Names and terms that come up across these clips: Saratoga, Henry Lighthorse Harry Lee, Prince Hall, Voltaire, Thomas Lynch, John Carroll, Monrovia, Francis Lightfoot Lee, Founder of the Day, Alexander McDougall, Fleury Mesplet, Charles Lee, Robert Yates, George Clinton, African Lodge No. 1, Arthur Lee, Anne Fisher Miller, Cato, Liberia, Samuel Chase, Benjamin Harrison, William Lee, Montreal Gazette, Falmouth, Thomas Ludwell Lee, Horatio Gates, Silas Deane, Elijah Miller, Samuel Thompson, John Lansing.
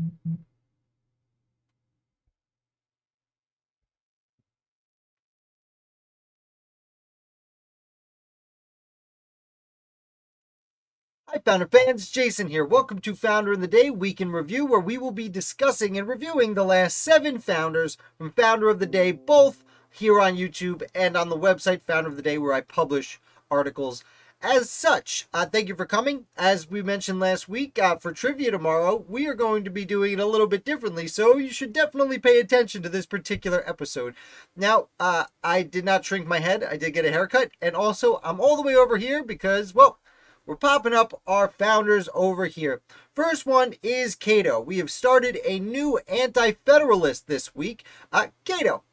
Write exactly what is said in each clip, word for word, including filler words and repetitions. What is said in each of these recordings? Mm-hmm. Hi, Founder fans, Jason here. Welcome to Founder of the Day Week in Review, where we will be discussing and reviewing the last seven founders from Founder of the Day, both here on YouTube and on the website Founder of the Day, where I publish articles. As such, uh, thank you for coming. As we mentioned last week, uh, for trivia tomorrow, we are going to be doing it a little bit differently, so you should definitely pay attention to this particular episode. Now, uh, I did not shrink my head. I did get a haircut, and also I'm all the way over here because, well, we're popping up our founders over here. First one is Cato. We have started a new anti-federalist this week, uh, Cato.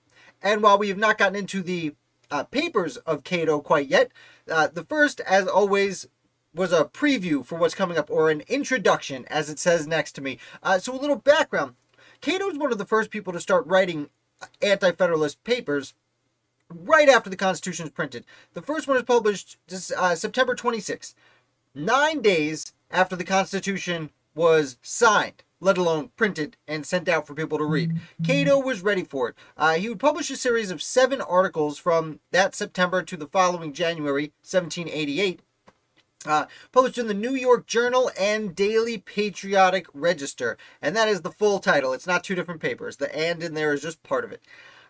And while we have not gotten into the uh, papers of Cato quite yet, uh, the first, as always, was a preview for what's coming up, or an introduction, as it says next to me. Uh, so a little background. Cato is one of the first people to start writing anti-federalist papers right after the Constitution is printed. The first one is published uh, September twenty-sixth. Nine days after the Constitution was signed, let alone printed and sent out for people to read. Cato was ready for it. Uh, he would publish a series of seven articles from that September to the following January, seventeen eighty-eight, uh, published in the New York Journal and Daily Patriotic Register. And that is the full title. It's not two different papers. The "and" in there is just part of it.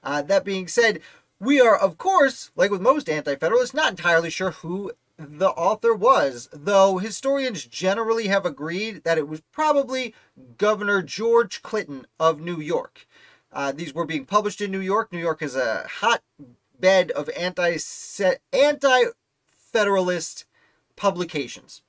Uh, that being said, we are, of course, like with most anti-federalists, not entirely sure who the author was, though historians generally have agreed that it was probably Governor George Clinton of New York. Uh, these were being published in New York. New York is a hotbed of anti anti-federalist publications,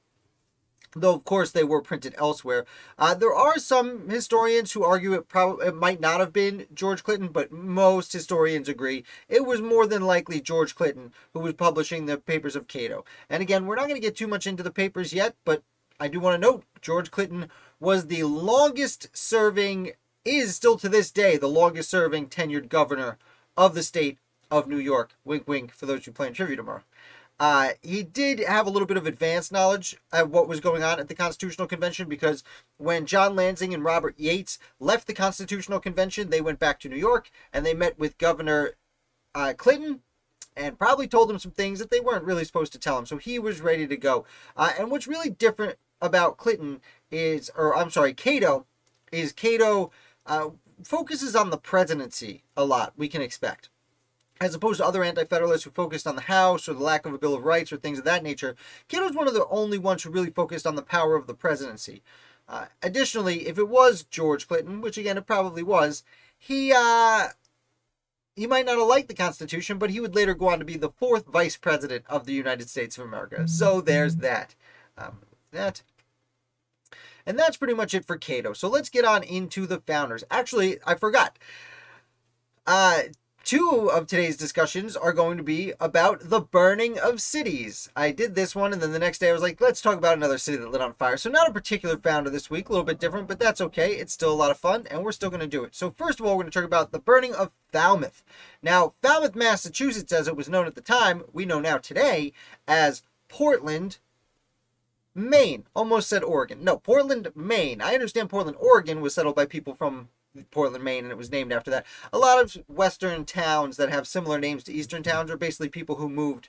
though, of course, they were printed elsewhere. Uh, there are some historians who argue it, prob it might not have been George Clinton, but most historians agree it was more than likely George Clinton who was publishing the papers of Cato. And again, we're not going to get too much into the papers yet, but I do want to note George Clinton was the longest serving, is still to this day, the longest serving tenured governor of the state of New York. Wink, wink, for those who plan trivia tomorrow. Uh, he did have a little bit of advanced knowledge of what was going on at the Constitutional Convention, because when John Lansing and Robert Yates left the Constitutional Convention, they went back to New York and they met with Governor uh, Clinton and probably told him some things that they weren't really supposed to tell him. So he was ready to go. Uh, and what's really different about Clinton is, or I'm sorry, Cato, is Cato uh, focuses on the presidency a lot, we can expect, as opposed to other anti-federalists who focused on the House or the lack of a Bill of Rights or things of that nature. Cato's one of the only ones who really focused on the power of the presidency. Uh, additionally, if it was George Clinton, which again it probably was, he uh, he might not have liked the Constitution, but he would later go on to be the fourth Vice President of the United States of America. So there's that. Um, that. And that's pretty much it for Cato. So let's get on into the founders. Actually, I forgot. Uh... Two of today's discussions are going to be about the burning of cities. I did this one, and then the next day I was like, let's talk about another city that lit on fire. So not a particular founder this week, a little bit different, but that's okay. It's still a lot of fun, and we're still going to do it. So first of all, we're going to talk about the burning of Falmouth. Now, Falmouth, Massachusetts, as it was known at the time, we know now today as Portland, Maine. Almost said Oregon. No, Portland, Maine. I understand Portland, Oregon was settled by people from Portland, Maine, and it was named after that. A lot of western towns that have similar names to eastern towns are basically people who moved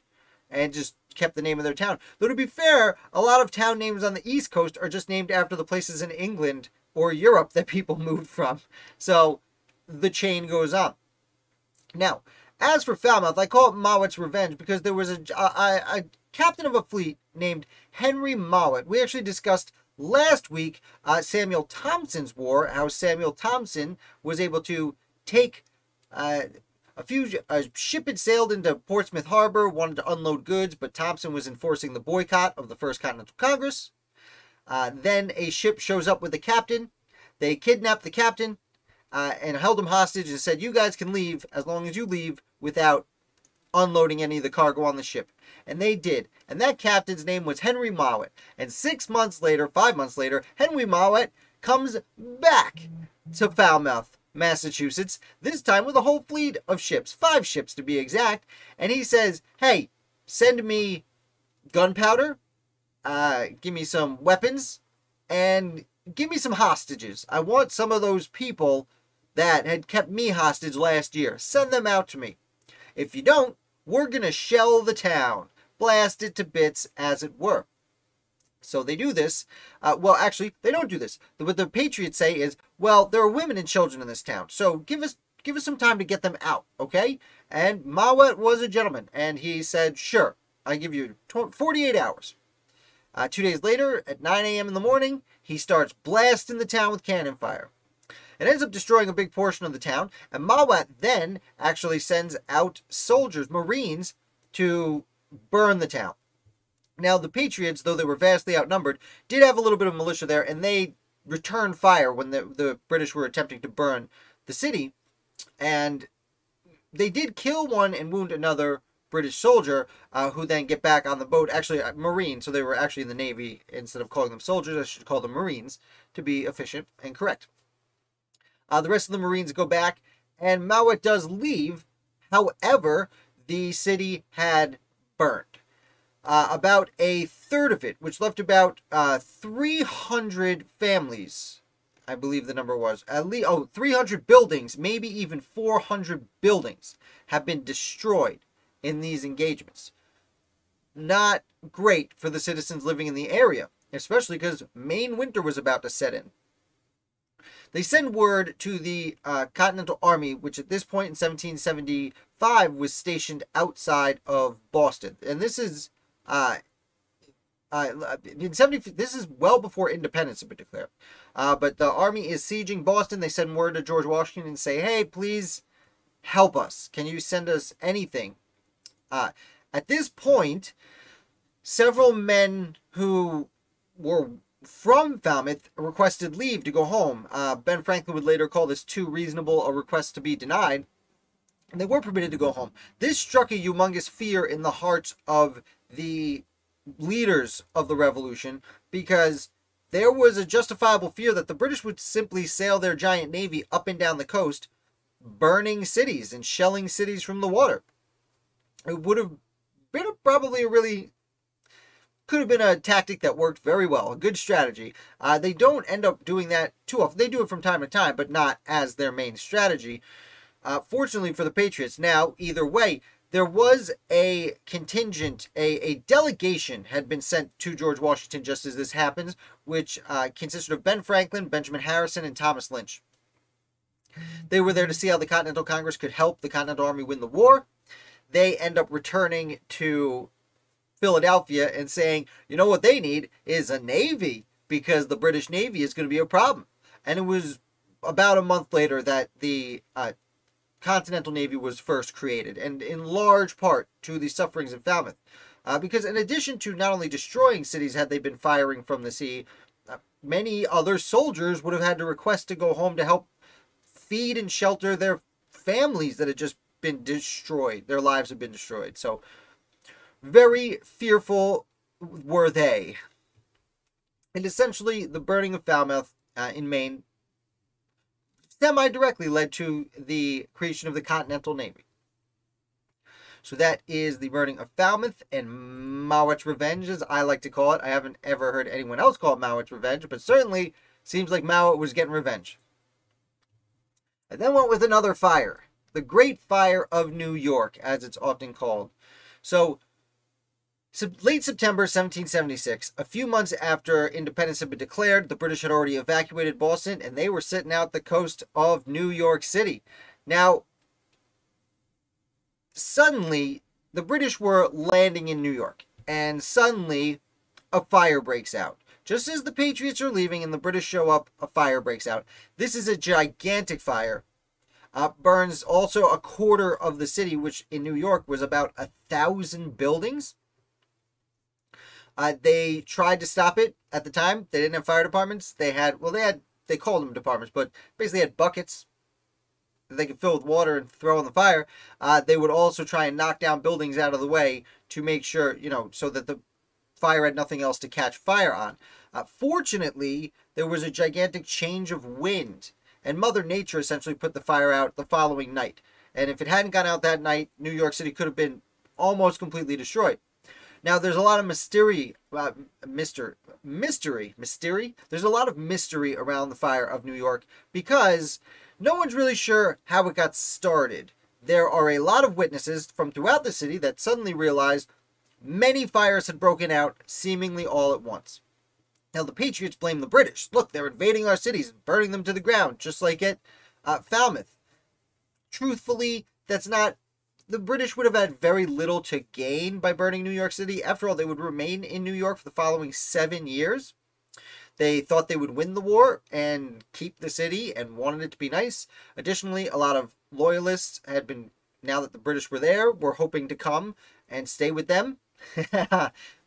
and just kept the name of their town. Though, to be fair, a lot of town names on the East Coast are just named after the places in England or Europe that people moved from. So the chain goes on. Now, as for Falmouth, I call it Mowat's Revenge because there was a, a, a captain of a fleet named Henry Mowat. We actually discussed last week, uh, Samuel Thompson's war, how Samuel Thompson was able to take uh, a few, a ship had sailed into Portsmouth Harbor, wanted to unload goods, but Thompson was enforcing the boycott of the First Continental Congress. Uh, then a ship shows up with the captain. They kidnapped the captain uh, and held him hostage and said, you guys can leave as long as you leave without unloading any of the cargo on the ship. And they did. And that captain's name was Henry Mowat. And six months later, five months later, Henry Mowat comes back to Falmouth, Massachusetts, this time with a whole fleet of ships, five ships to be exact. And he says, hey, send me gunpowder, uh, give me some weapons, and give me some hostages. I want some of those people that had kept me hostage last year. Send them out to me. If you don't, we're going to shell the town. Blast it to bits, as it were. So they do this. Uh, well, actually, they don't do this. What the Patriots say is, well, there are women and children in this town, so give us give us some time to get them out, okay? And Mowat was a gentleman, and he said, sure, I give you forty-eight hours. Uh, two days later, at nine A M in the morning, he starts blasting the town with cannon fire. It ends up destroying a big portion of the town, and Mowat then actually sends out soldiers, Marines, to burn the town. Now, the Patriots, though they were vastly outnumbered, did have a little bit of militia there, and they returned fire when the, the British were attempting to burn the city. And they did kill one and wound another British soldier, uh, who then get back on the boat, actually uh, Marine, so they were actually in the Navy. Instead of calling them soldiers, I should call them Marines, to be efficient and correct. Uh, the rest of the Marines go back, and Mowat does leave. However, the city had burned. Uh, about a third of it, which left about uh, three hundred families, I believe the number was. At least, oh, three hundred buildings, maybe even four hundred buildings have been destroyed in these engagements. Not great for the citizens living in the area, especially because Maine winter was about to set in. They send word to the uh, Continental Army, which at this point in seventeen seventy-five was stationed outside of Boston. And this is uh, uh, in seventy. This is well before independence had been declared. Uh, but the army is sieging Boston. They send word to George Washington and say, "Hey, please help us. Can you send us anything?" Uh, at this point, several men who were from Falmouth requested leave to go home. Uh, Ben Franklin would later call this too reasonable a request to be denied, and they were permitted to go home. This struck a humongous fear in the hearts of the leaders of the revolution, because there was a justifiable fear that the British would simply sail their giant navy up and down the coast, burning cities and shelling cities from the water. It would have been a, probably a really... could have been a tactic that worked very well, a good strategy. Uh, they don't end up doing that too often. They do it from time to time, but not as their main strategy. Uh, fortunately for the Patriots, now, either way, there was a contingent, a, a delegation had been sent to George Washington just as this happens, which uh, consisted of Ben Franklin, Benjamin Harrison, and Thomas Lynch. They were there to see how the Continental Congress could help the Continental Army win the war. They end up returning to Philadelphia and saying, you know what they need is a navy, because the British Navy is going to be a problem. And it was about a month later that the uh, Continental Navy was first created, and in large part to the sufferings in Falmouth. Uh, because in addition to not only destroying cities had they been firing from the sea, uh, many other soldiers would have had to request to go home to help feed and shelter their families that had just been destroyed. Their lives had been destroyed. So very fearful were they. And essentially, the burning of Falmouth uh, in Maine semi-directly led to the creation of the Continental Navy. So that is the burning of Falmouth and Mowat's Revenge, as I like to call it. I haven't ever heard anyone else call it Mowat's Revenge, but certainly seems like Mowat was getting revenge. And then went with another fire, the Great Fire of New York, as it's often called. So, late September seventeen seventy-six, a few months after independence had been declared, the British had already evacuated Boston, and they were sitting out the coast of New York City. Now, suddenly, the British were landing in New York, and suddenly, a fire breaks out. Just as the Patriots are leaving and the British show up, a fire breaks out. This is a gigantic fire. Uh, burns also a quarter of the city, which in New York was about a thousand buildings. Uh, they tried to stop it at the time. They didn't have fire departments. They had, well, they had, they called them departments, but basically had buckets that they could fill with water and throw on the fire. Uh, they would also try and knock down buildings out of the way to make sure, you know, so that the fire had nothing else to catch fire on. Uh, fortunately, there was a gigantic change of wind, and Mother Nature essentially put the fire out the following night. And if it hadn't gone out that night, New York City could have been almost completely destroyed. Now, there's a lot of mystery, uh, mystery, mystery, mystery. There's a lot of mystery around the fire of New York because no one's really sure how it got started. There are a lot of witnesses from throughout the city that suddenly realized many fires had broken out seemingly all at once. Now, the Patriots blame the British. Look, they're invading our cities and burning them to the ground, just like at uh, Falmouth. Truthfully, that's not... The British would have had very little to gain by burning New York City. After all, they would remain in New York for the following seven years. They thought they would win the war and keep the city and wanted it to be nice. Additionally, a lot of loyalists had been, now that the British were there, were hoping to come and stay with them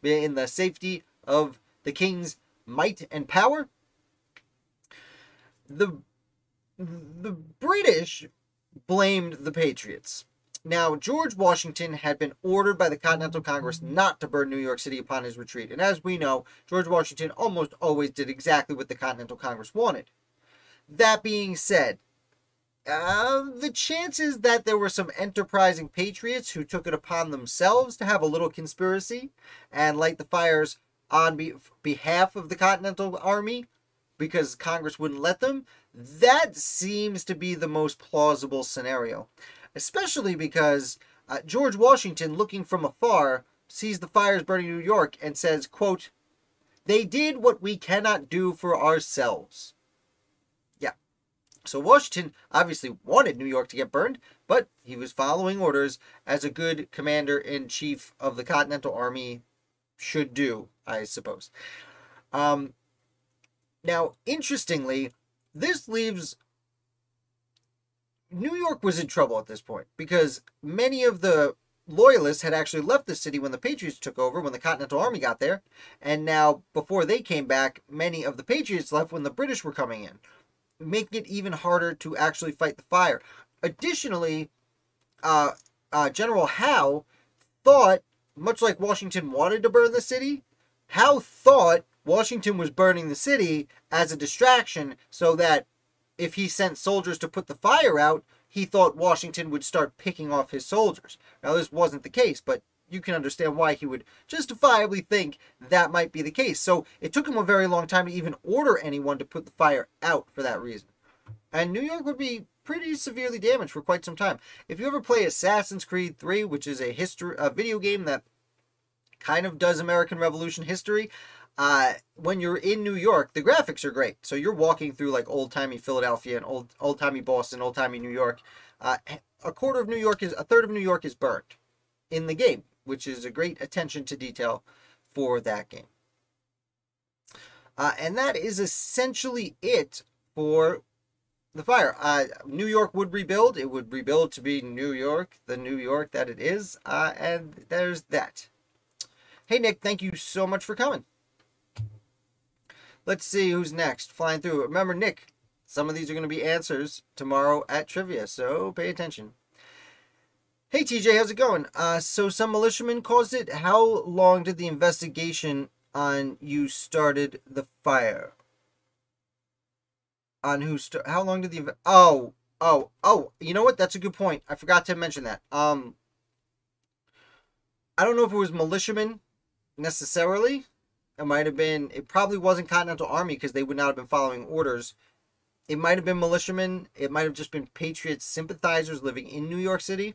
in the safety of the king's might and power. The, the British blamed the Patriots. Now, George Washington had been ordered by the Continental Congress not to burn New York City upon his retreat. And as we know, George Washington almost always did exactly what the Continental Congress wanted. That being said, uh, the chances that there were some enterprising patriots who took it upon themselves to have a little conspiracy and light the fires on be- behalf of the Continental Army because Congress wouldn't let them, that seems to be the most plausible scenario. Especially because uh, George Washington, looking from afar, sees the fires burning New York and says, quote, "They did what we cannot do for ourselves." Yeah. So Washington obviously wanted New York to get burned, but he was following orders as a good commander-in-chief of the Continental Army should do, I suppose. Um, now, interestingly, this leaves... New York was in trouble at this point because many of the loyalists had actually left the city when the Patriots took over, when the Continental Army got there. And now, before they came back, many of the Patriots left when the British were coming in, making it even harder to actually fight the fire. Additionally, uh, uh, General Howe thought, much like Washington wanted to burn the city, Howe thought Washington was burning the city as a distraction so that if he sent soldiers to put the fire out, he thought Washington would start picking off his soldiers. Now, this wasn't the case, but you can understand why he would justifiably think that might be the case. So it took him a very long time to even order anyone to put the fire out for that reason. And New York would be pretty severely damaged for quite some time. If you ever play Assassin's Creed three, which is a history, a video game that kind of does American Revolution history, Uh, when you're in New York, the graphics are great. So you're walking through like old-timey Philadelphia and old, old-timey Boston, old-timey New York. Uh, a quarter of New York is, a third of New York is burnt in the game, which is a great attention to detail for that game. Uh, and that is essentially it for the fire. Uh, New York would rebuild. It would rebuild to be New York, the New York that it is. Uh, and there's that. Hey, Nick, thank you so much for coming. Let's see who's next, flying through. Remember, Nick, some of these are going to be answers tomorrow at Trivia, so pay attention. Hey, T J, how's it going? Uh, so some militiamen caused it. How long did the investigation on you started the fire? On who started? How long did the... Oh, oh, oh, you know what? That's a good point. I forgot to mention that. Um, I don't know if it was militiamen necessarily. It might have been, it probably wasn't Continental Army because they would not have been following orders. It might have been militiamen. It might have just been Patriot sympathizers living in New York City.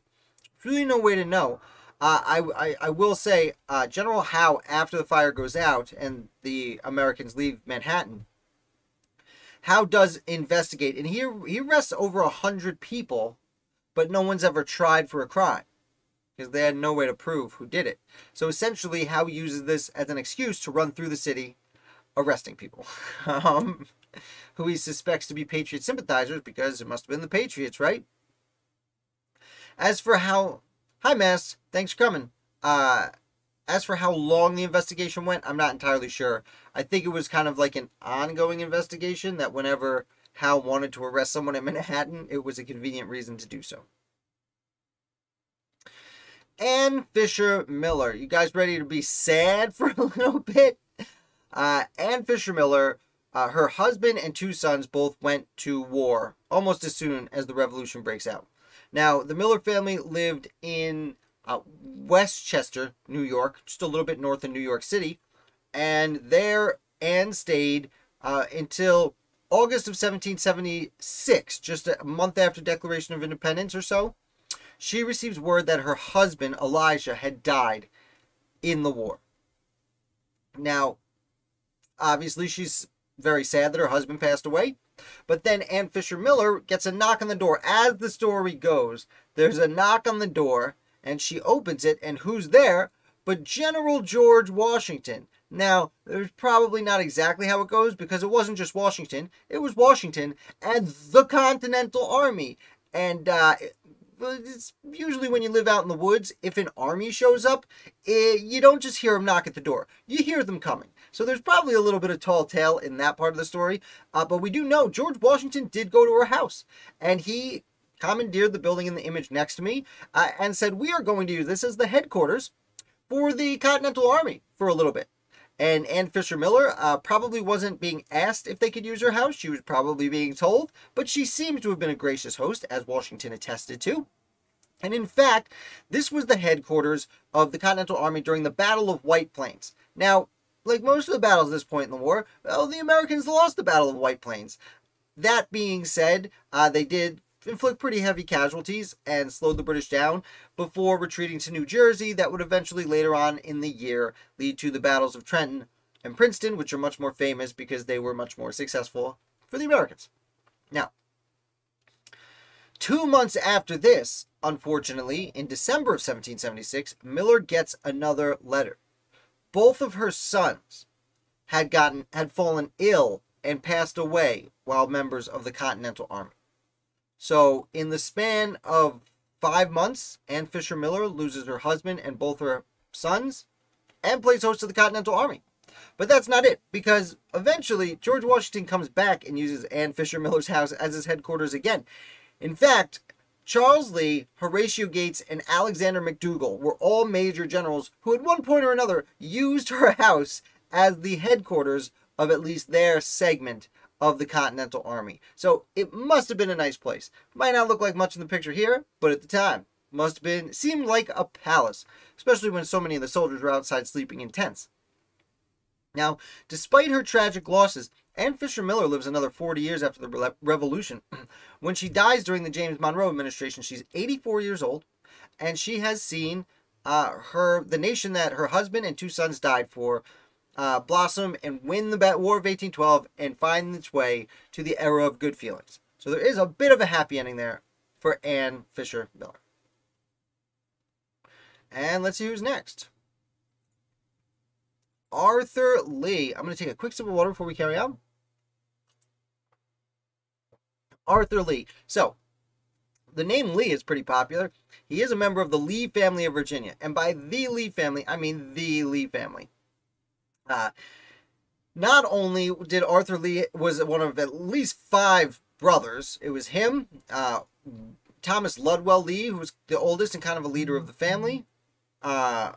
There's really no way to know. Uh, I, I, I will say uh, General Howe, after the fire goes out and the Americans leave Manhattan, Howe does investigate. And he, he arrests over one hundred people, but no one's ever tried for a crime, because they had no way to prove who did it. So essentially, Howe uses this as an excuse to run through the city arresting people um, who he suspects to be Patriot sympathizers, because it must have been the Patriots, right? As for how... Hi, Mass. Thanks for coming. Uh, as for how long the investigation went, I'm not entirely sure. I think it was kind of like an ongoing investigation that whenever Howe wanted to arrest someone in Manhattan, it was a convenient reason to do so. Anne Fisher Miller. You guys ready to be sad for a little bit? Uh, Anne Fisher Miller, uh, her husband and two sons both went to war almost as soon as the revolution breaks out. Now, the Miller family lived in uh, Westchester, New York, just a little bit north of New York City. And there Anne stayed uh, until August of seventeen seventy-six, just a month after Declaration of Independence or so. She receives word that her husband, Elijah, had died in the war. Now, obviously, she's very sad that her husband passed away. But then Anne Fisher Miller gets a knock on the door. As the story goes, there's a knock on the door, and she opens it, and who's there but General George Washington? Now, there's probably not exactly how it goes, because it wasn't just Washington. It was Washington and the Continental Army. And uh, it's usually when you live out in the woods, if an army shows up, it, you don't just hear them knock at the door. You hear them coming. So there's probably a little bit of tall tale in that part of the story. Uh, but we do know George Washington did go to her house. And he commandeered the building in the image next to me uh, and said, we are going to use this as the headquarters for the Continental Army for a little bit. And Anne Fisher Miller uh, probably wasn't being asked if they could use her house. She was probably being told, but she seems to have been a gracious host, as Washington attested to. And in fact, this was the headquarters of the Continental Army during the Battle of White Plains. Now, like most of the battles at this point in the war, well, the Americans lost the Battle of White Plains. That being said, uh, they did inflict pretty heavy casualties and slowed the British down before retreating to New Jersey. That would eventually later on in the year lead to the battles of Trenton and Princeton, which are much more famous because they were much more successful for the Americans. Now, two months after this, unfortunately, in December of seventeen seventy-six, Miller gets another letter. Both of her sons had gotten had fallen ill and passed away while members of the Continental Army. So, in the span of five months, Anne Fisher Miller loses her husband and both her sons and plays host to the Continental Army. But that's not it, because eventually George Washington comes back and uses Anne Fisher Miller's house as his headquarters again. In fact, Charles Lee, Horatio Gates, and Alexander McDougall were all major generals who at one point or another used her house as the headquarters of at least their segment of the Continental Army. So it must have been a nice place. Might not look like much in the picture here, but at the time, must have been, seemed like a palace, especially when so many of the soldiers were outside sleeping in tents. Now, despite her tragic losses, Anne Fisher Miller lives another forty years after the re revolution. When she dies during the James Monroe administration, she's eighty-four years old, and she has seen uh, her the nation that her husband and two sons died for Uh, blossom and win the War of eighteen twelve and find its way to the era of good feelings. So there is a bit of a happy ending there for Anne Fisher Miller. And let's see who's next. Arthur Lee. I'm going to take a quick sip of water before we carry on. Arthur Lee. So, the name Lee is pretty popular. He is a member of the Lee family of Virginia. And by the Lee family, I mean the Lee family. Uh, not only did Arthur Lee was one of at least five brothers, it was him, uh, Thomas Ludwell Lee, who was the oldest and kind of a leader of the family. Uh,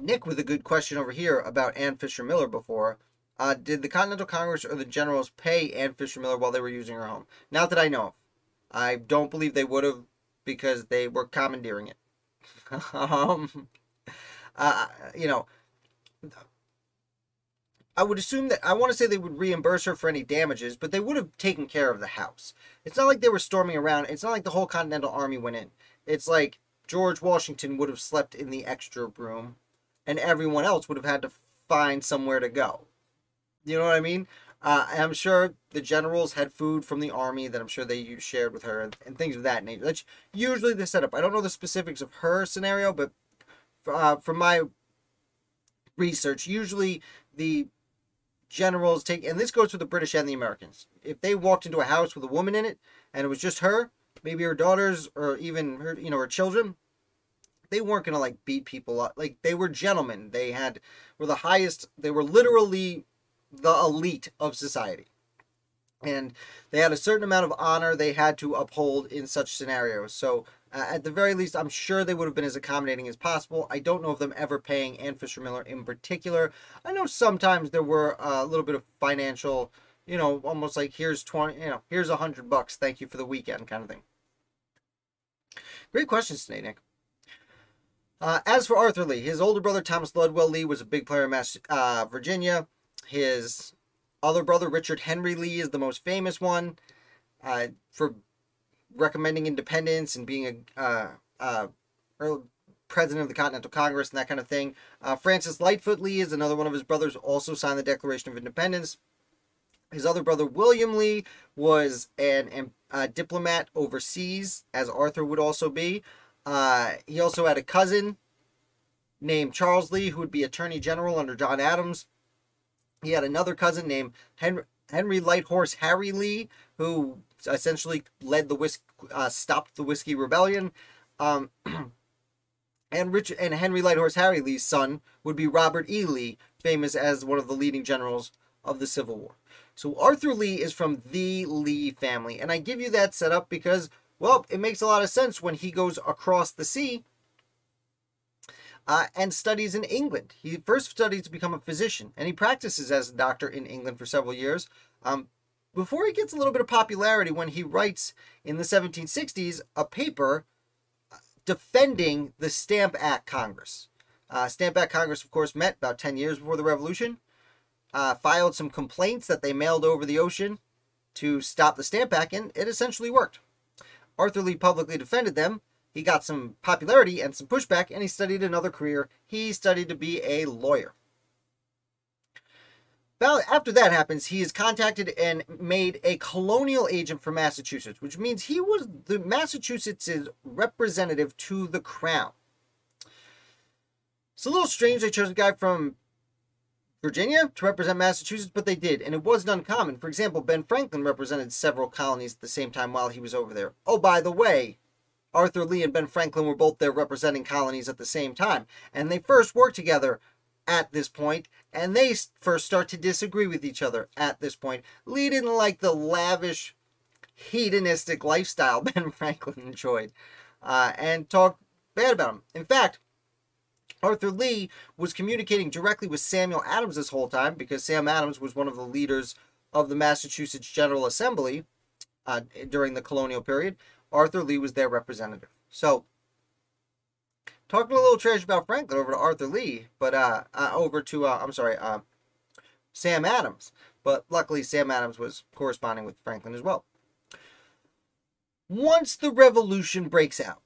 Nick with a good question over here about Anne Fisher Miller before. Uh, did the Continental Congress or the generals pay Anne Fisher Miller while they were using her home? Not that I know of. I don't believe they would have, because they were commandeering it. um, uh, you know, I would assume that, I want to say they would reimburse her for any damages, but they would have taken care of the house. It's not like they were storming around. It's not like the whole Continental Army went in. It's like George Washington would have slept in the extra room, and everyone else would have had to find somewhere to go. You know what I mean? Uh, I'm sure the generals had food from the army that I'm sure they shared with her, and, and things of that nature. That's usually the setup. I don't know the specifics of her scenario, but uh, from my research, usually the generals take, and this goes for the British and the Americans, if they walked into a house with a woman in it and it was just her, maybe her daughters or even her, you know, her children, they weren't gonna like beat people up. Like, they were gentlemen. They had were the highest. They were literally the elite of society, and they had a certain amount of honor they had to uphold in such scenarios. So Uh, at the very least, I'm sure they would have been as accommodating as possible. I don't know of them ever paying Anne Fisher Miller in particular. I know sometimes there were a little bit of financial, you know, almost like here's twenty, you know, here's a hundred bucks, thank you for the weekend kind of thing. Great questions today, Nick. Uh, as for Arthur Lee, his older brother Thomas Ludwell Lee was a big player in Mass uh, Virginia. His other brother Richard Henry Lee is the most famous one uh, for recommending independence and being a uh, uh, early president of the Continental Congress and that kind of thing. Uh, Francis Lightfoot Lee is another one of his brothers, also signed the Declaration of Independence. His other brother, William Lee, was an a diplomat overseas, as Arthur would also be. Uh, he also had a cousin named Charles Lee, who would be Attorney General under John Adams. He had another cousin named Henry, Henry Lighthorse Harry Lee, who essentially led the whisk, uh, stopped the Whiskey Rebellion. Um, and, Richard, and Henry Lighthorse Harry Lee's son would be Robert E. Lee, famous as one of the leading generals of the Civil War. So Arthur Lee is from the Lee family, and I give you that setup because, well, it makes a lot of sense when he goes across the sea uh, and studies in England. He first studies to become a physician, and he practices as a doctor in England for several years um, before he gets a little bit of popularity when he writes in the seventeen sixties a paper defending the Stamp Act Congress. Uh, Stamp Act Congress, of course, met about ten years before the Revolution. Uh, filed some complaints that they mailed over the ocean to stop the Stamp Act, and it essentially worked. Arthur Lee publicly defended them. He got some popularity and some pushback, and he studied another career. He studied to be a lawyer. About after that happens, he is contacted and made a colonial agent for Massachusetts, which means he was the Massachusetts's representative to the crown. It's a little strange they chose a guy from Virginia to represent Massachusetts, but they did, and it wasn't uncommon. For example, Ben Franklin represented several colonies at the same time while he was over there. Oh, by the way, Arthur Lee and Ben Franklin were both there representing colonies at the same time, and they first worked together at this point, and they first start to disagree with each other at this point. Lee didn't like the lavish, hedonistic lifestyle Ben Franklin enjoyed, uh, and talked bad about him. In fact, Arthur Lee was communicating directly with Samuel Adams this whole time, because Sam Adams was one of the leaders of the Massachusetts General Assembly uh, during the colonial period. Arthur Lee was their representative. So, talking a little trash about Franklin over to Arthur Lee, but uh, uh, over to, uh, I'm sorry, uh, Sam Adams. But luckily, Sam Adams was corresponding with Franklin as well. Once the Revolution breaks out,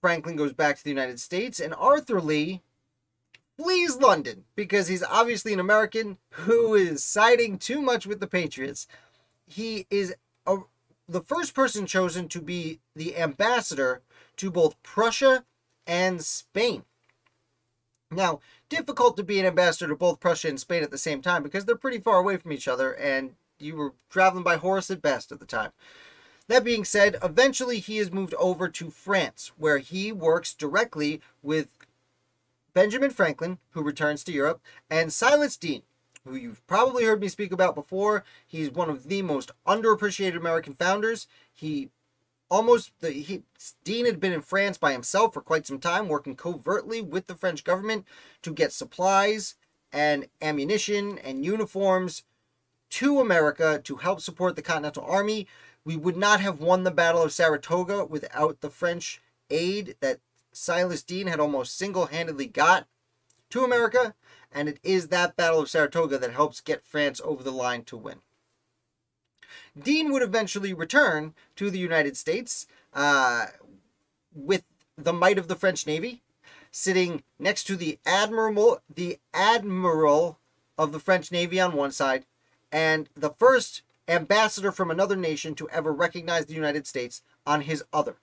Franklin goes back to the United States, and Arthur Lee flees London because he's obviously an American who is siding too much with the Patriots. He is a, the first person chosen to be the ambassador to both Prussia and Spain. Now, difficult to be an ambassador to both Prussia and Spain at the same time because they're pretty far away from each other, and you were traveling by horse at best at the time. That being said, eventually he is moved over to France, where he works directly with Benjamin Franklin, who returns to Europe, and Silas Deane, who you've probably heard me speak about before. He's one of the most underappreciated American founders. He almost, the, he, Deane had been in France by himself for quite some time, working covertly with the French government to get supplies and ammunition and uniforms to America to help support the Continental Army. We would not have won the Battle of Saratoga without the French aid that Silas Deane had almost single-handedly got to America, and it is that Battle of Saratoga that helps get France over the line to win. Deane would eventually return to the United States uh, with the might of the French Navy, sitting next to the Admiral, the Admiral of the French Navy on one side, and the first ambassador from another nation to ever recognize the United States on his other.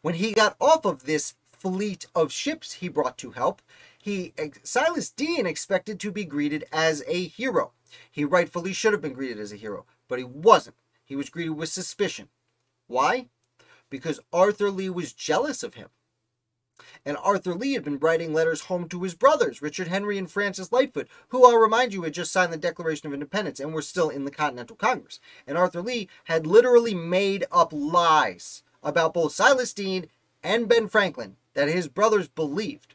When he got off of this fleet of ships he brought to help, he, Silas Deane expected to be greeted as a hero. He rightfully should have been greeted as a hero, but he wasn't. He was greeted with suspicion. Why? Because Arthur Lee was jealous of him. And Arthur Lee had been writing letters home to his brothers, Richard Henry and Francis Lightfoot, who I'll remind you had just signed the Declaration of Independence and were still in the Continental Congress. And Arthur Lee had literally made up lies about both Silas Deane and Ben Franklin that his brothers believed.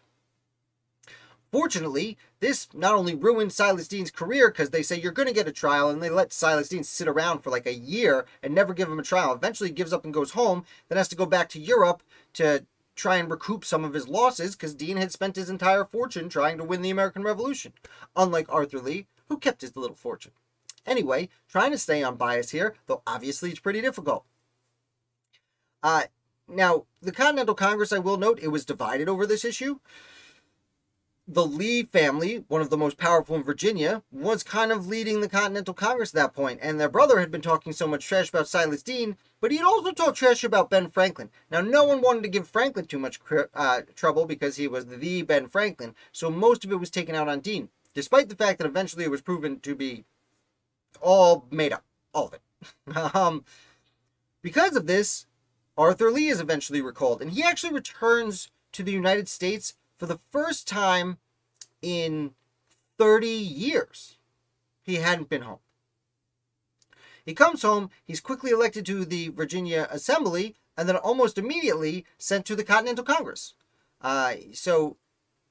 Fortunately, this not only ruined Silas Deane's career because they say you're going to get a trial, and they let Silas Deane sit around for like a year and never give him a trial. Eventually he gives up and goes home, then has to go back to Europe to try and recoup some of his losses, because Deane had spent his entire fortune trying to win the American Revolution, unlike Arthur Lee, who kept his little fortune. Anyway, trying to stay unbiased here, though obviously it's pretty difficult. Uh, now, the Continental Congress, I will note, it was divided over this issue. The Lee family, one of the most powerful in Virginia, was kind of leading the Continental Congress at that point, and their brother had been talking so much trash about Silas Deane, but he had also talked trash about Ben Franklin. Now, no one wanted to give Franklin too much uh, trouble because he was the Ben Franklin, so most of it was taken out on Deane, despite the fact that eventually it was proven to be all made up. All of it. um, because of this, Arthur Lee is eventually recalled, and he actually returns to the United States for the first time in thirty years. He hadn't been home. He comes home, he's quickly elected to the Virginia Assembly, and then almost immediately sent to the Continental Congress. Uh, so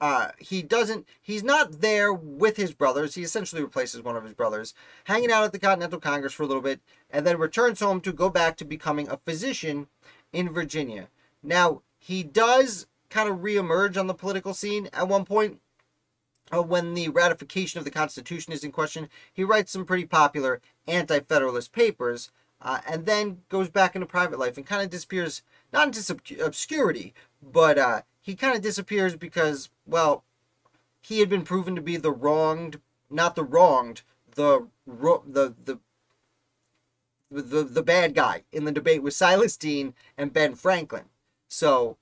uh, he doesn't, he's not there with his brothers. He essentially replaces one of his brothers, hanging out at the Continental Congress for a little bit, and then returns home to go back to becoming a physician in Virginia. Now, he does kind of reemerge on the political scene at one point uh, when the ratification of the Constitution is in question. He writes some pretty popular anti-federalist papers uh, and then goes back into private life and kind of disappears, not into obscurity, but uh, he kind of disappears because, well, he had been proven to be the wronged, not the wronged, the the the the, the bad guy in the debate with Silas Deane and Ben Franklin. So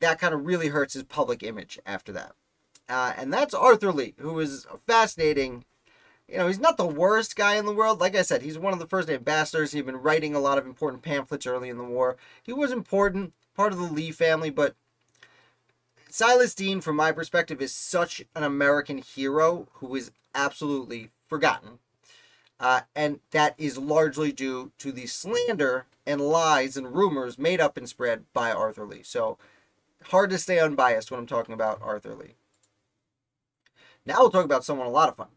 that kind of really hurts his public image after that. Uh, and that's Arthur Lee, who is fascinating. You know, he's not the worst guy in the world. Like I said, he's one of the first ambassadors. He'd been writing a lot of important pamphlets early in the war. He was important, part of the Lee family, but Silas Deane, from my perspective, is such an American hero who is absolutely forgotten. Uh, and that is largely due to the slander and lies and rumors made up and spread by Arthur Lee. So hard to stay unbiased when I'm talking about Arthur Lee. Now we'll talk about someone a lot of fun.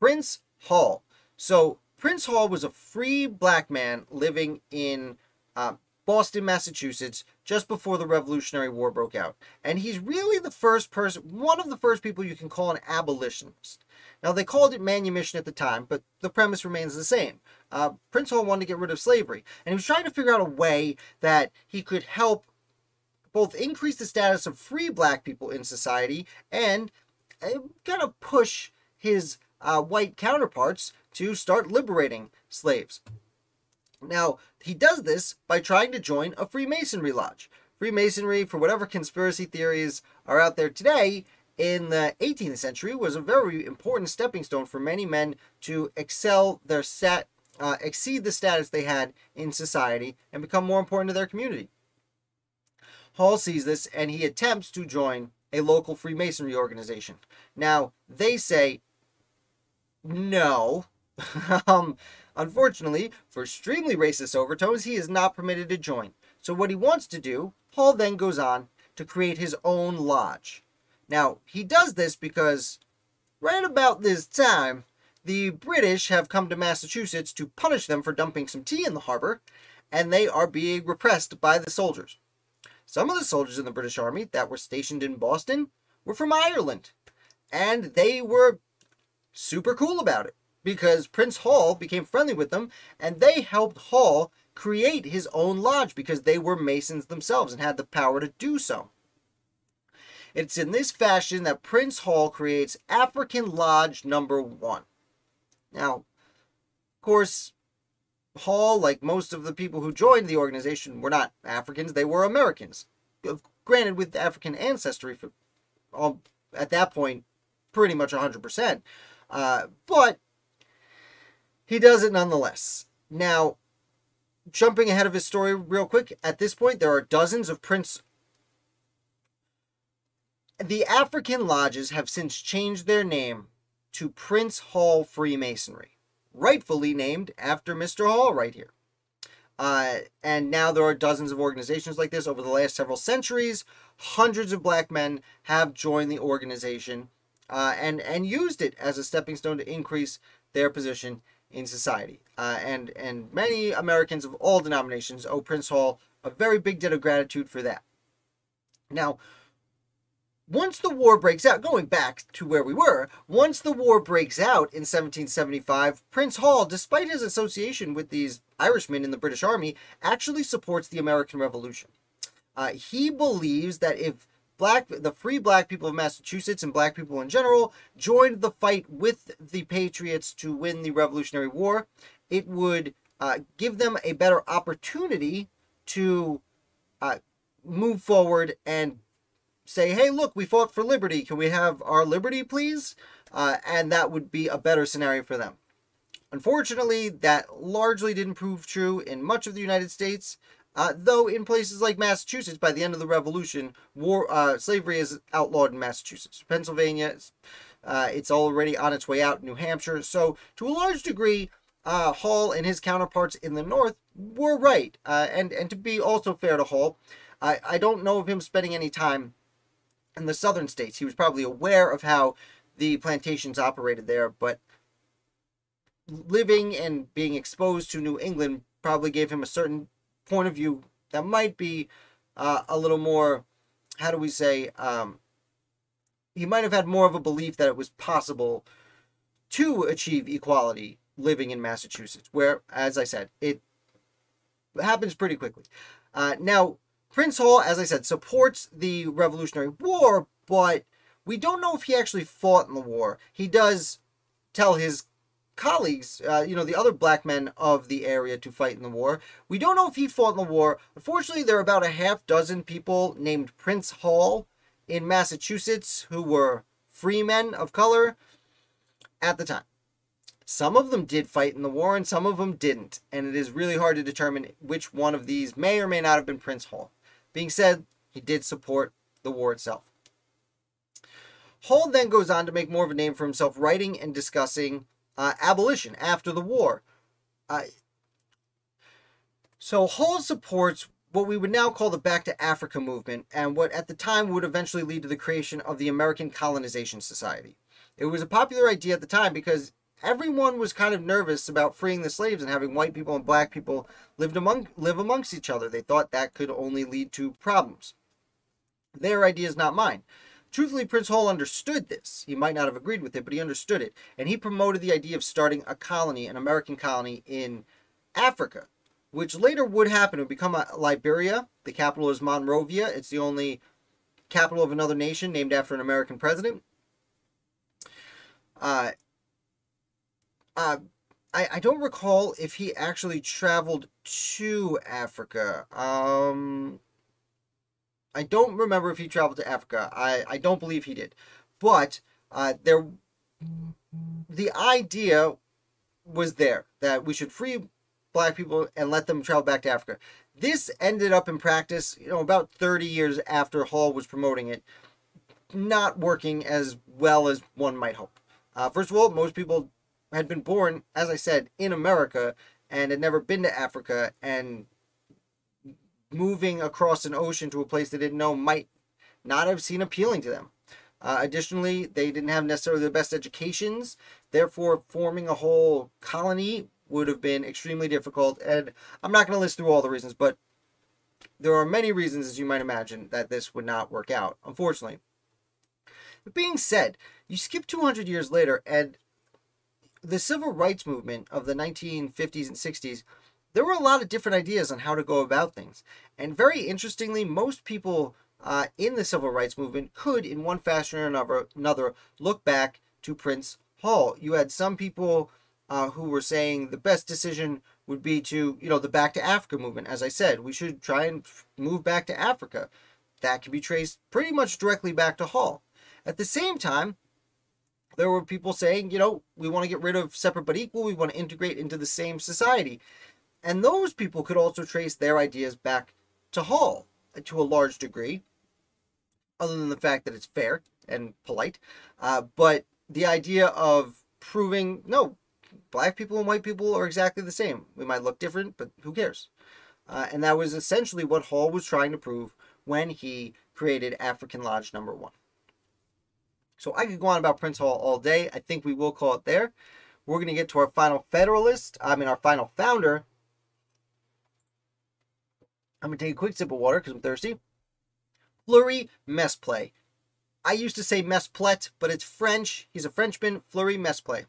Prince Hall. So Prince Hall was a free black man living in uh, Boston, Massachusetts, just before the Revolutionary War broke out. And he's really the first person, one of the first people you can call an abolitionist. Now, they called it manumission at the time, but the premise remains the same. Uh, Prince Hall wanted to get rid of slavery, and he was trying to figure out a way that he could help both increase the status of free black people in society and kind of push his uh, white counterparts to start liberating slaves. Now, he does this by trying to join a Freemasonry lodge. Freemasonry, for whatever conspiracy theories are out there today, in the eighteenth century was a very important stepping stone for many men to excel their stat, uh, exceed the status they had in society and become more important to their community. Hall sees this, and he attempts to join a local Freemasonry organization. Now, they say no. um, unfortunately, for extremely racist overtones, he is not permitted to join. So what he wants to do, Hall then goes on to create his own lodge. Now, he does this because right about this time, the British have come to Massachusetts to punish them for dumping some tea in the harbor, and they are being repressed by the soldiers. Some of the soldiers in the British Army that were stationed in Boston were from Ireland, and they were super cool about it because Prince Hall became friendly with them, and they helped Hall create his own lodge because they were Masons themselves and had the power to do so. It's in this fashion that Prince Hall creates African Lodge number one. Now, of course, Hall, like most of the people who joined the organization, were not Africans, they were Americans. Granted, with African ancestry for, um, at that point, pretty much one hundred percent. Uh, but he does it nonetheless. Now, jumping ahead of his story real quick, at this point, there are dozens of Prince. The African lodges have since changed their name to Prince Hall Freemasonry, rightfully named after Mister Hall right here. Uh, and now there are dozens of organizations like this. Over the last several centuries, hundreds of black men have joined the organization uh, and, and used it as a stepping stone to increase their position in society. Uh, and, and many Americans of all denominations owe Prince Hall a very big debt of gratitude for that. Now, once the war breaks out, going back to where we were, once the war breaks out in seventeen seventy-five, Prince Hall, despite his association with these Irishmen in the British Army, actually supports the American Revolution. Uh, he believes that if black, the free black people of Massachusetts and black people in general joined the fight with the Patriots to win the Revolutionary War, it would uh, give them a better opportunity to uh, move forward and say, hey, look, we fought for liberty. Can we have our liberty, please? Uh, and that would be a better scenario for them. Unfortunately, that largely didn't prove true in much of the United States. Uh, though in places like Massachusetts, by the end of the Revolution, war uh, slavery is outlawed in Massachusetts. Pennsylvania, uh, it's already on its way out. New Hampshire. So to a large degree, uh, Hall and his counterparts in the North were right. Uh, and, and to be also fair to Hall, I, I don't know of him spending any time in the southern states. He was probably aware of how the plantations operated there, but living and being exposed to New England probably gave him a certain point of view that might be uh, a little more, how do we say, um, he might have had more of a belief that it was possible to achieve equality living in Massachusetts, where, as I said, it happens pretty quickly. Uh, now, Prince Hall, as I said, supports the Revolutionary War, but we don't know if he actually fought in the war. He does tell his colleagues, uh, you know, the other black men of the area to fight in the war. We don't know if he fought in the war. Unfortunately, there are about a half dozen people named Prince Hall in Massachusetts who were free men of color at the time. Some of them did fight in the war and some of them didn't, and it is really hard to determine which one of these may or may not have been Prince Hall. Being said, he did support the war itself. Hall then goes on to make more of a name for himself, writing and discussing Uh, abolition after the war. Uh, so Hall supports what we would now call the Back to Africa movement, and what at the time would eventually lead to the creation of the American Colonization Society. It was a popular idea at the time because everyone was kind of nervous about freeing the slaves and having white people and black people lived among, live amongst each other. They thought that could only lead to problems. Their idea is not mine. Truthfully, Prince Hall understood this. He might not have agreed with it, but he understood it. And he promoted the idea of starting a colony, an American colony in Africa, which later would happen. It would become a Liberia. The capital is Monrovia. It's the only capital of another nation named after an American president. Uh, uh, I, I don't recall if he actually traveled to Africa. Um... I don't remember if he traveled to Africa. I, I don't believe he did. But uh, there, the idea was there that we should free black people and let them travel back to Africa. This ended up in practice, you know, about thirty years after Hall was promoting it, not working as well as one might hope. Uh, first of all, most people had been born, as I said, in America and had never been to Africa, and moving across an ocean to a place they didn't know might not have seemed appealing to them. Uh, additionally, they didn't have necessarily the best educations. Therefore, forming a whole colony would have been extremely difficult. And I'm not going to list through all the reasons, but there are many reasons, as you might imagine, that this would not work out, unfortunately. That being said, you skip two hundred years later, and the civil rights movement of the nineteen fifties and sixties, there were a lot of different ideas on how to go about things. And very interestingly, most people uh, in the civil rights movement could, in one fashion or another, another look back to Prince Hall. You had some people uh, who were saying the best decision would be to, you know, the Back to Africa movement. As I said, we should try and move back to Africa. That can be traced pretty much directly back to Hall. At the same time, there were people saying, you know, we want to get rid of separate but equal. We want to integrate into the same society. And those people could also trace their ideas back to Hall to a large degree, other than the fact that it's fair and polite. Uh, but the idea of proving, no, black people and white people are exactly the same. We might look different, but who cares? Uh, and that was essentially what Hall was trying to prove when he created African Lodge number one. So I could go on about Prince Hall all day. I think we will call it there. We're going to get to our final Federalist, I mean our final founder. I'm going to take a quick sip of water because I'm thirsty. Fleury Mesplet. I used to say Mesplet, but it's French. He's a Frenchman, Fleury Mesplet.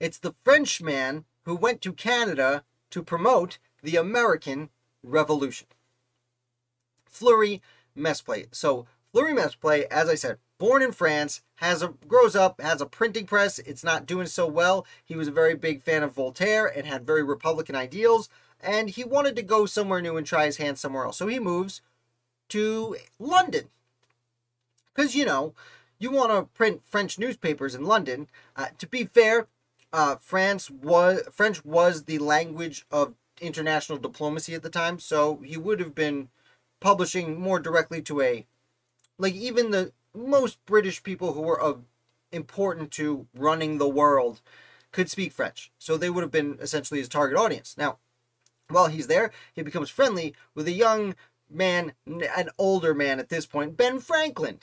It's the Frenchman who went to Canada to promote the American Revolution. Fleury Mesplet. So Fleury Mesplet, as I said, born in France, has a grows up, has a printing press. It's not doing so well. He was a very big fan of Voltaire and had very Republican ideals, and he wanted to go somewhere new and try his hand somewhere else. So he moves to London. Because, you know, you want to print French newspapers in London. Uh, to be fair, uh, France was French was the language of international diplomacy at the time, so he would have been publishing more directly to a, like even the most British people who were of important to running the world could speak French. So they would have been essentially his target audience. Now, while he's there, he becomes friendly with a young man, an older man at this point, Ben Franklin.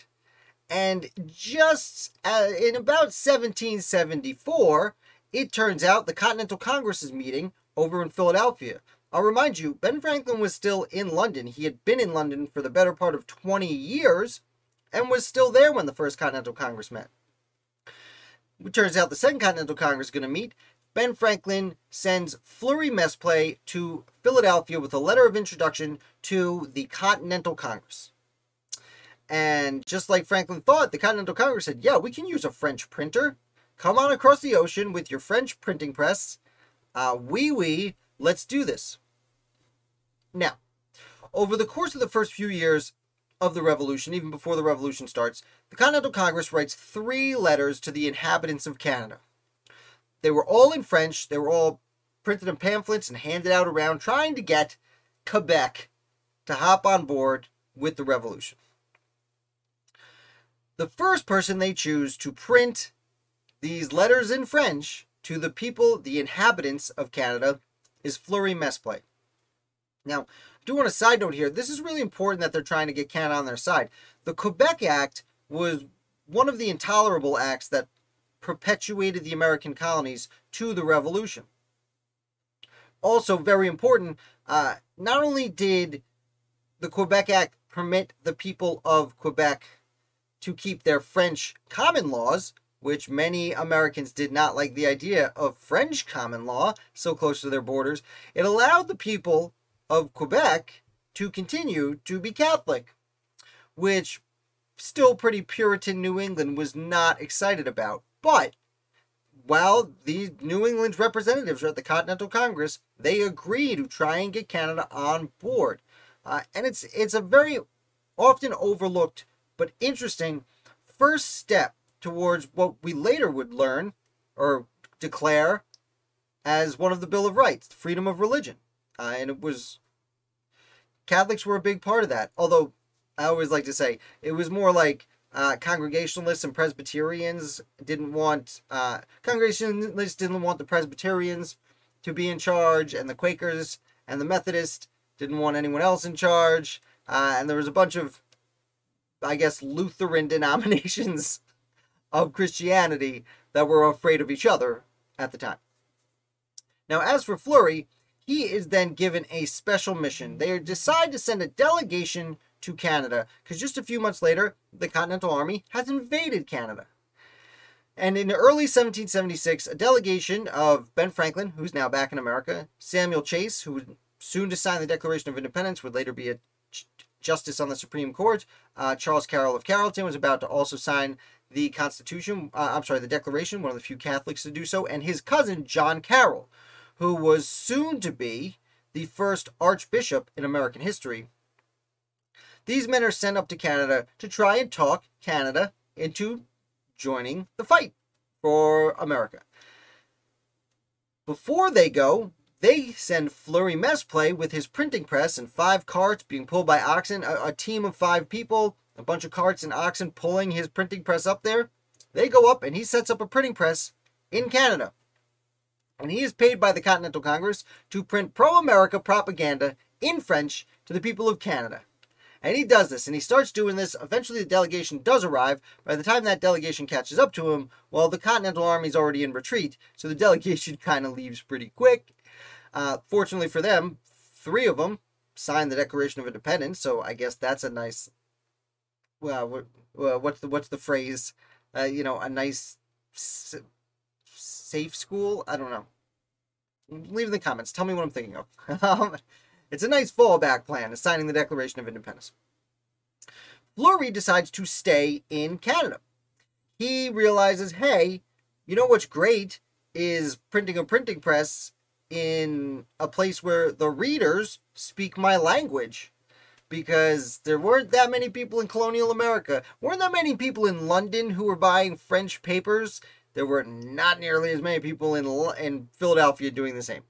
And just uh, in about seventeen seventy-four, it turns out the Continental Congress is meeting over in Philadelphia. I'll remind you, Ben Franklin was still in London. He had been in London for the better part of twenty years and was still there when the First Continental Congress met. It turns out the Second Continental Congress is going to meet. Ben Franklin sends Fleury Mesplet to Philadelphia with a letter of introduction to the Continental Congress. And just like Franklin thought, the Continental Congress said, yeah, we can use a French printer. Come on across the ocean with your French printing press. Uh, oui, oui, let's do this. Now, over the course of the first few years of the Revolution, even before the Revolution starts, the Continental Congress writes three letters to the inhabitants of Canada. They were all in French. They were all printed in pamphlets and handed out around, trying to get Quebec to hop on board with the Revolution. The first person they choose to print these letters in French to the people, the inhabitants of Canada, is Fleury Mesplet. Now, I do want a side note here. This is really important that they're trying to get Canada on their side. The Quebec Act was one of the intolerable acts that perpetuated the American colonies to the Revolution. Also, very important, uh, not only did the Quebec Act permit the people of Quebec to keep their French common laws, which many Americans did not like the idea of French common law so close to their borders, it allowed the people of Quebec to continue to be Catholic, which still pretty Puritan New England was not excited about. But while these New England representatives were at the Continental Congress, they agreed to try and get Canada on board. Uh, and it's, it's a very often overlooked but interesting first step towards what we later would learn or declare as one of the Bill of Rights, the freedom of religion. Uh, and it was, Catholics were a big part of that. Although I always like to say it was more like uh, Congregationalists and Presbyterians didn't want, uh, Congregationalists didn't want the Presbyterians to be in charge, and the Quakers and the Methodists didn't want anyone else in charge. Uh, and there was a bunch of, I guess, Lutheran denominations of Christianity that were afraid of each other at the time. Now, as for Fleury, he is then given a special mission. They decide to send a delegation to Canada, because just a few months later, the Continental Army has invaded Canada. And in early seventeen seventy-six, a delegation of Ben Franklin, who's now back in America, Samuel Chase, who was soon to sign the Declaration of Independence, would later be a Justice on the Supreme Court. Uh, Charles Carroll of Carrollton was about to also sign the Constitution, uh, I'm sorry, the Declaration, one of the few Catholics to do so, and his cousin, John Carroll, who was soon to be the first Archbishop in American history. These men are sent up to Canada to try and talk Canada into joining the fight for America. Before they go, they send Fleury Mesplet with his printing press and five carts being pulled by oxen, a, a team of five people, a bunch of carts and oxen pulling his printing press up there. They go up and he sets up a printing press in Canada. And he is paid by the Continental Congress to print pro-America propaganda in French to the people of Canada. And he does this, and he starts doing this. Eventually the delegation does arrive. By the time that delegation catches up to him, well, the Continental Army is already in retreat, so the delegation kind of leaves pretty quick. Uh, fortunately for them, three of them signed the Declaration of Independence, so I guess that's a nice well, what's the what's the phrase? Uh, you know, a nice safe school. I don't know. Leave in the comments. Tell me what I'm thinking of. It's a nice fallback plan, is signing the Declaration of Independence. Fleury decides to stay in Canada. He realizes, hey, you know what's great is printing a printing press in a place where the readers speak my language, because there weren't that many people in colonial America. Weren't that many people in London who were buying French papers. There were not nearly as many people in, in Philadelphia doing the same.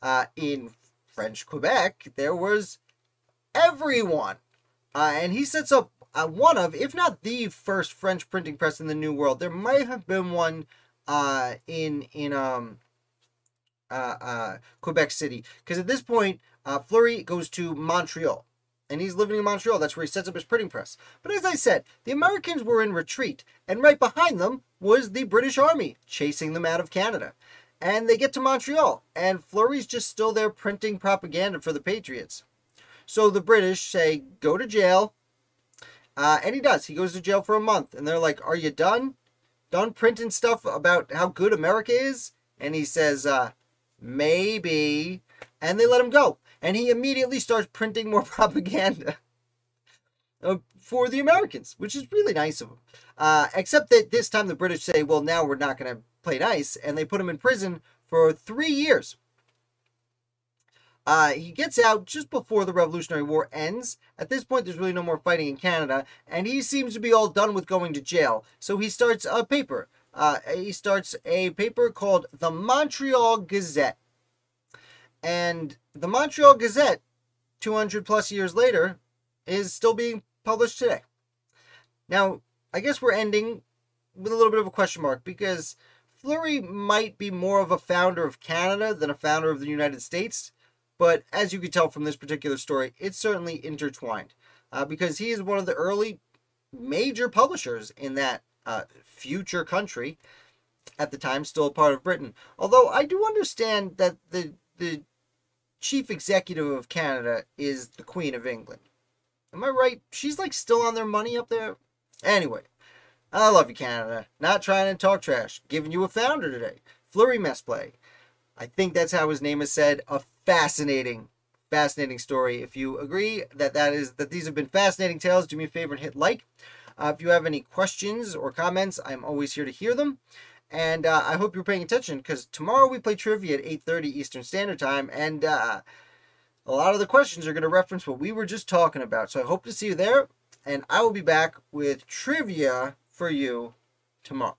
Uh, in French Quebec, there was everyone. Uh, and he sets up uh, one of, if not the first French printing press in the New World. There might have been one uh, in in um, uh, uh, Quebec City. Because at this point, uh, Fleury goes to Montreal. And he's living in Montreal. That's where he sets up his printing press. But as I said, the Americans were in retreat. And right behind them was the British Army, chasing them out of Canada. And they get to Montreal. And Fleury's just still there printing propaganda for the Patriots. So the British say, go to jail. Uh, and he does. He goes to jail for a month. And they're like, are you done? Done printing stuff about how good America is? And he says, uh, maybe. And they let him go. And he immediately starts printing more propaganda uh, for the Americans, which is really nice of him. Uh, except that this time the British say, well, now we're not going to play nice. And they put him in prison for three years. Uh, he gets out just before the Revolutionary War ends. At this point, there's really no more fighting in Canada. And he seems to be all done with going to jail. So he starts a paper. Uh, he starts a paper called the Montreal Gazette. And the Montreal Gazette, two hundred plus years later, is still being published today. Now, I guess we're ending with a little bit of a question mark, because Fleury might be more of a founder of Canada than a founder of the United States. But as you can tell from this particular story, it's certainly intertwined, uh, because he is one of the early major publishers in that uh, future country, at the time still a part of Britain. Although I do understand that the the chief executive of Canada is the Queen of England. Am I right? She's like still on their money up there. Anyway, I love you, Canada. Not trying to talk trash. Giving you a founder today. Fleury Mesplet. I think that's how his name is said. A fascinating, fascinating story. If you agree that that is that these have been fascinating tales, do me a favor and hit like. Uh, if you have any questions or comments, I'm always here to hear them. And uh, I hope you're paying attention, because tomorrow we play trivia at eight thirty Eastern Standard Time. And uh, a lot of the questions are going to reference what we were just talking about. So I hope to see you there. And I will be back with trivia for you tomorrow.